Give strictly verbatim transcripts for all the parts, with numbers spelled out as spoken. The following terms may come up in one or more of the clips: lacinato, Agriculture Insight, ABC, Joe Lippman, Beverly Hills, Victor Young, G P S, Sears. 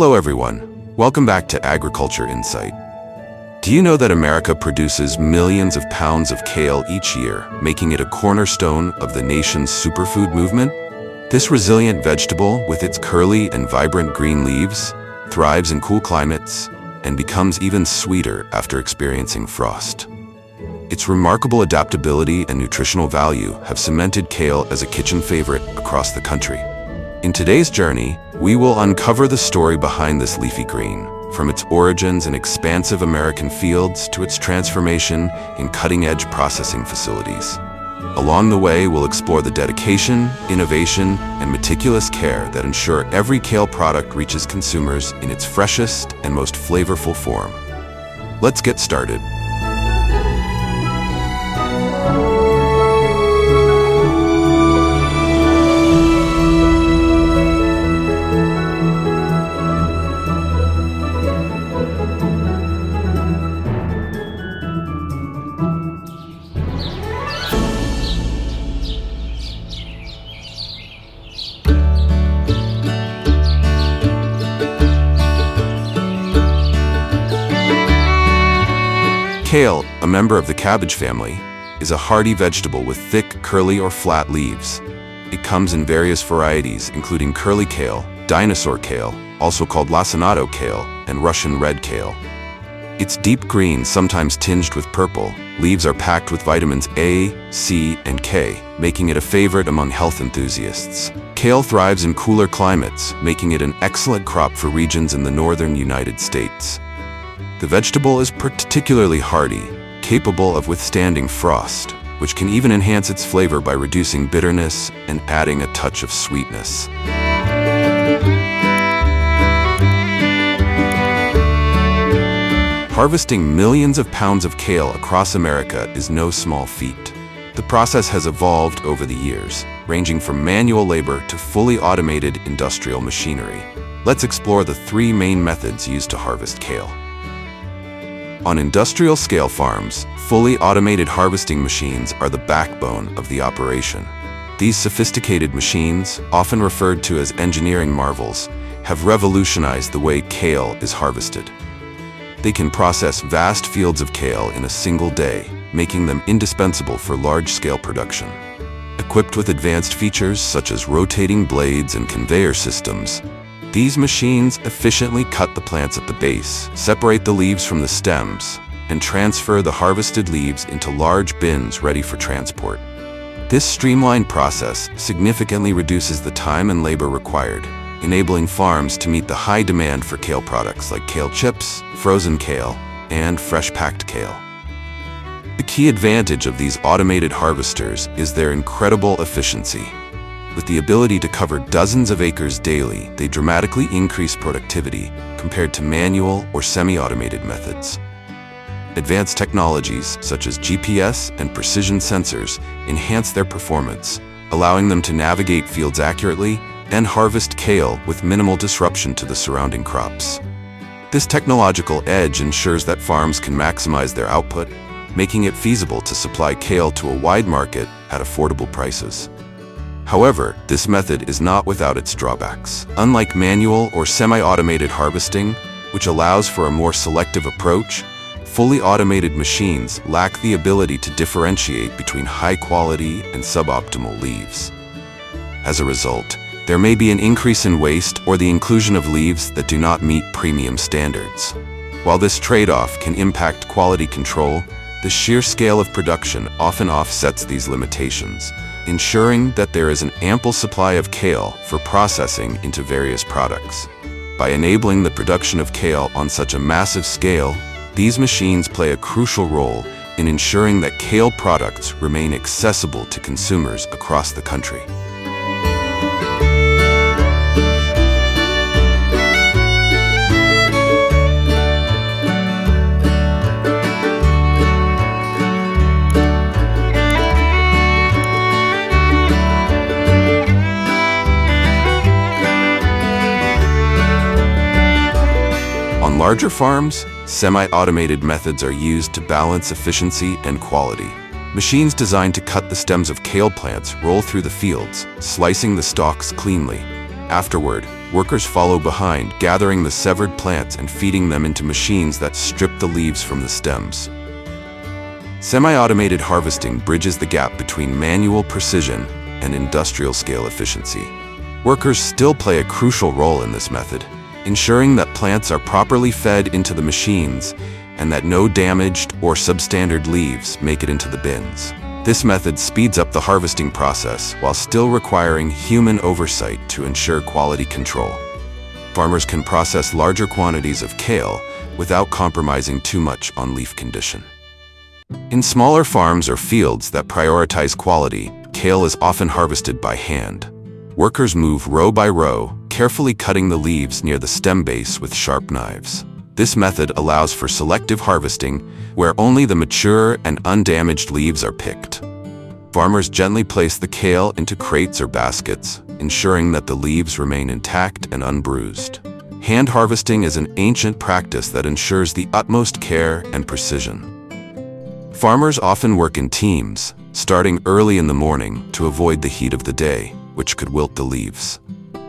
Hello everyone, welcome back to Agriculture Insight. Do you know that America produces millions of pounds of kale each year, making it a cornerstone of the nation's superfood movement? This resilient vegetable, with its curly and vibrant green leaves, thrives in cool climates and becomes even sweeter after experiencing frost. Its remarkable adaptability and nutritional value have cemented kale as a kitchen favorite across the country. In today's journey, we will uncover the story behind this leafy green, from its origins in expansive American fields to its transformation in cutting-edge processing facilities. Along the way, we'll explore the dedication, innovation, and meticulous care that ensure every kale product reaches consumers in its freshest and most flavorful form. Let's get started. Kale, a member of the cabbage family, is a hardy vegetable with thick, curly or flat leaves. It comes in various varieties including curly kale, dinosaur kale, also called lacinato kale, and Russian red kale. Its deep green, sometimes tinged with purple, leaves are packed with vitamins A, C, and K, making it a favorite among health enthusiasts. Kale thrives in cooler climates, making it an excellent crop for regions in the northern United States. The vegetable is particularly hardy, capable of withstanding frost, which can even enhance its flavor by reducing bitterness and adding a touch of sweetness. Harvesting millions of pounds of kale across America is no small feat. The process has evolved over the years, ranging from manual labor to fully automated industrial machinery. Let's explore the three main methods used to harvest kale. On industrial scale farms, fully automated harvesting machines are the backbone of the operation. These sophisticated machines, often referred to as engineering marvels, have revolutionized the way kale is harvested. They can process vast fields of kale in a single day, making them indispensable for large-scale production. Equipped with advanced features such as rotating blades and conveyor systems, these machines efficiently cut the plants at the base, separate the leaves from the stems, and transfer the harvested leaves into large bins ready for transport. This streamlined process significantly reduces the time and labor required, enabling farms to meet the high demand for kale products like kale chips, frozen kale, and fresh-packed kale. The key advantage of these automated harvesters is their incredible efficiency. With the ability to cover dozens of acres daily, they dramatically increase productivity compared to manual or semi-automated methods. Advanced technologies such as G P S and precision sensors enhance their performance, allowing them to navigate fields accurately and harvest kale with minimal disruption to the surrounding crops. This technological edge ensures that farms can maximize their output, making it feasible to supply kale to a wide market at affordable prices. However, this method is not without its drawbacks. Unlike manual or semi-automated harvesting, which allows for a more selective approach, fully automated machines lack the ability to differentiate between high-quality and suboptimal leaves. As a result, there may be an increase in waste or the inclusion of leaves that do not meet premium standards. While this trade-off can impact quality control, the sheer scale of production often offsets these limitations, ensuring that there is an ample supply of kale for processing into various products. By enabling the production of kale on such a massive scale, these machines play a crucial role in ensuring that kale products remain accessible to consumers across the country. On larger farms, semi-automated methods are used to balance efficiency and quality. Machines designed to cut the stems of kale plants roll through the fields, slicing the stalks cleanly. Afterward, Workers follow behind, gathering the severed plants and feeding them into machines that strip the leaves from the stems. Semi-automated harvesting bridges the gap between manual precision and industrial-scale efficiency. Workers still play a crucial role in this method, ensuring that plants are properly fed into the machines and that no damaged or substandard leaves make it into the bins. This method speeds up the harvesting process while still requiring human oversight to ensure quality control. Farmers can process larger quantities of kale without compromising too much on leaf condition. In smaller farms or fields that prioritize quality, kale is often harvested by hand. Workers move row by row, carefully cutting the leaves near the stem base with sharp knives. This method allows for selective harvesting, where only the mature and undamaged leaves are picked. Farmers gently place the kale into crates or baskets, ensuring that the leaves remain intact and unbruised. Hand harvesting is an ancient practice that ensures the utmost care and precision. Farmers often work in teams, starting early in the morning to avoid the heat of the day, which could wilt the leaves.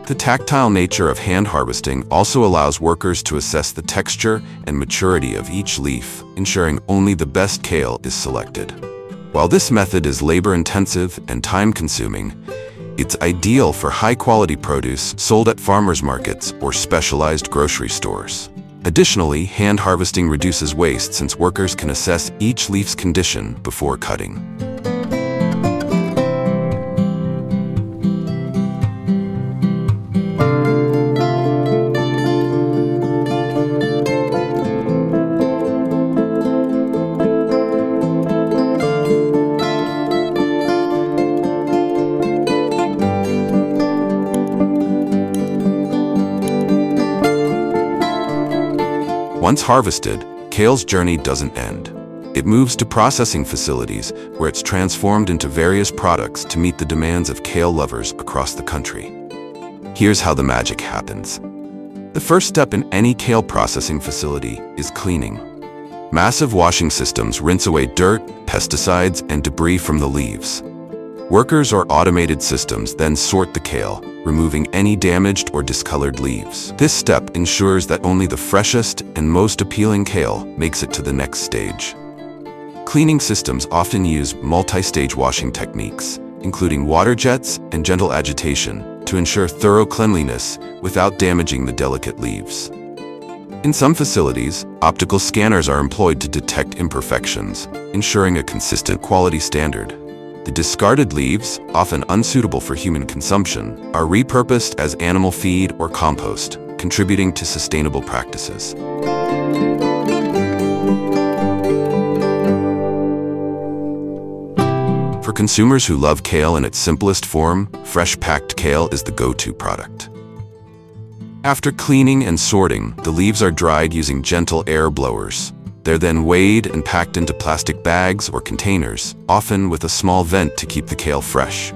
The tactile nature of hand harvesting also allows workers to assess the texture and maturity of each leaf, ensuring only the best kale is selected. While this method is labor-intensive and time-consuming, it's ideal for high-quality produce sold at farmers' markets or specialized grocery stores. Additionally, hand harvesting reduces waste since workers can assess each leaf's condition before cutting. Once harvested, kale's journey doesn't end. It moves to processing facilities where it's transformed into various products to meet the demands of kale lovers across the country. Here's how the magic happens. The first step in any kale processing facility is cleaning. Massive washing systems rinse away dirt, pesticides, and debris from the leaves. Workers or automated systems then sort the kale, removing any damaged or discolored leaves. This step ensures that only the freshest and most appealing kale makes it to the next stage. Cleaning systems often use multi-stage washing techniques, including water jets and gentle agitation, to ensure thorough cleanliness without damaging the delicate leaves. In some facilities, optical scanners are employed to detect imperfections, ensuring a consistent quality standard. The discarded leaves, often unsuitable for human consumption, are repurposed as animal feed or compost, contributing to sustainable practices. For consumers who love kale in its simplest form, fresh packed kale is the go-to product. After cleaning and sorting, the leaves are dried using gentle air blowers. They're then weighed and packed into plastic bags or containers, often with a small vent to keep the kale fresh.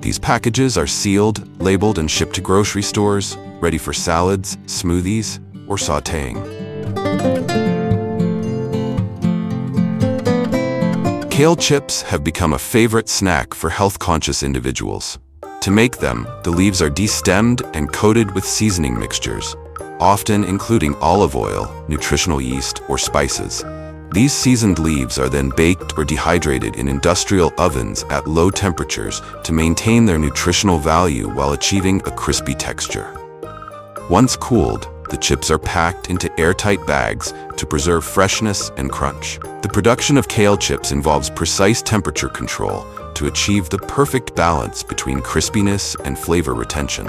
These packages are sealed, labeled, and shipped to grocery stores, ready for salads, smoothies, or sautéing. Kale chips have become a favorite snack for health-conscious individuals. To make them, the leaves are destemmed and coated with seasoning mixtures, often including olive oil, nutritional yeast, or spices. These seasoned leaves are then baked or dehydrated in industrial ovens at low temperatures to maintain their nutritional value while achieving a crispy texture. Once cooled, the chips are packed into airtight bags to preserve freshness and crunch. The production of kale chips involves precise temperature control to achieve the perfect balance between crispiness and flavor retention.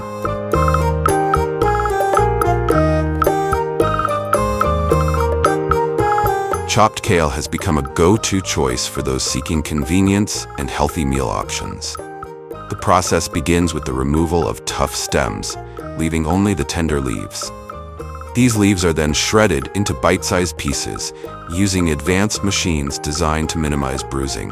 Chopped kale has become a go-to choice for those seeking convenience and healthy meal options. The process begins with the removal of tough stems, leaving only the tender leaves. These leaves are then shredded into bite-sized pieces, using advanced machines designed to minimize bruising.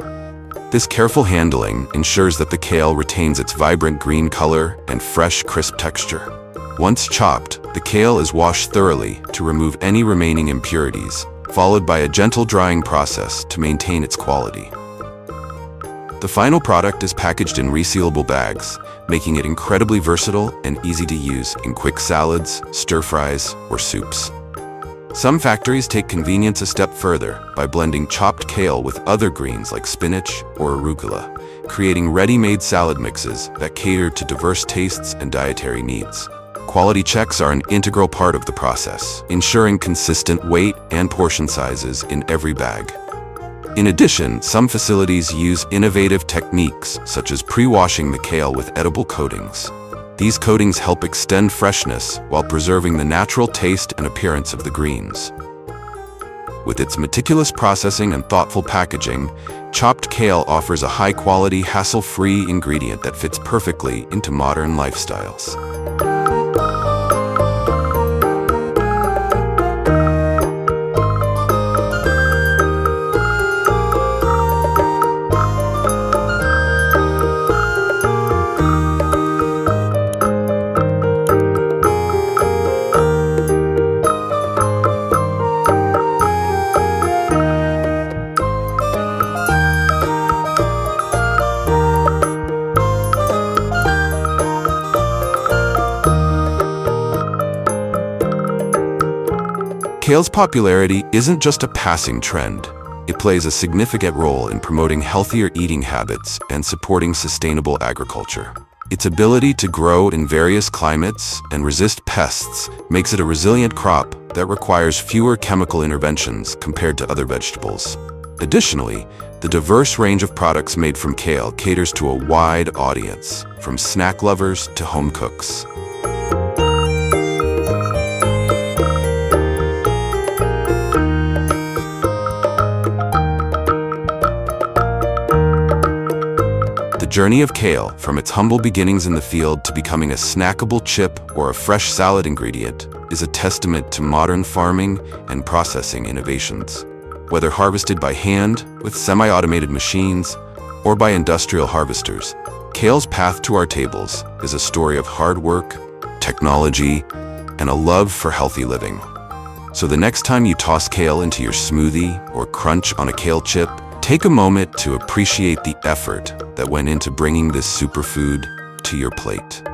This careful handling ensures that the kale retains its vibrant green color and fresh, crisp texture. Once chopped, the kale is washed thoroughly to remove any remaining impurities, followed by a gentle drying process to maintain its quality. The final product is packaged in resealable bags, making it incredibly versatile and easy to use in quick salads, stir-fries, or soups. Some factories take convenience a step further by blending chopped kale with other greens like spinach or arugula, creating ready-made salad mixes that cater to diverse tastes and dietary needs. Quality checks are an integral part of the process, ensuring consistent weight and portion sizes in every bag. In addition, some facilities use innovative techniques such as pre-washing the kale with edible coatings. These coatings help extend freshness while preserving the natural taste and appearance of the greens. With its meticulous processing and thoughtful packaging, chopped kale offers a high-quality, hassle-free ingredient that fits perfectly into modern lifestyles. Kale's popularity isn't just a passing trend. It plays a significant role in promoting healthier eating habits and supporting sustainable agriculture. Its ability to grow in various climates and resist pests makes it a resilient crop that requires fewer chemical interventions compared to other vegetables. Additionally, the diverse range of products made from kale caters to a wide audience, from snack lovers to home cooks. The journey of kale, from its humble beginnings in the field to becoming a snackable chip or a fresh salad ingredient, is a testament to modern farming and processing innovations. Whether harvested by hand, with semi-automated machines, or by industrial harvesters, kale's path to our tables is a story of hard work, technology, and a love for healthy living. So the next time you toss kale into your smoothie or crunch on a kale chip, take a moment to appreciate the effort that went into bringing this superfood to your plate.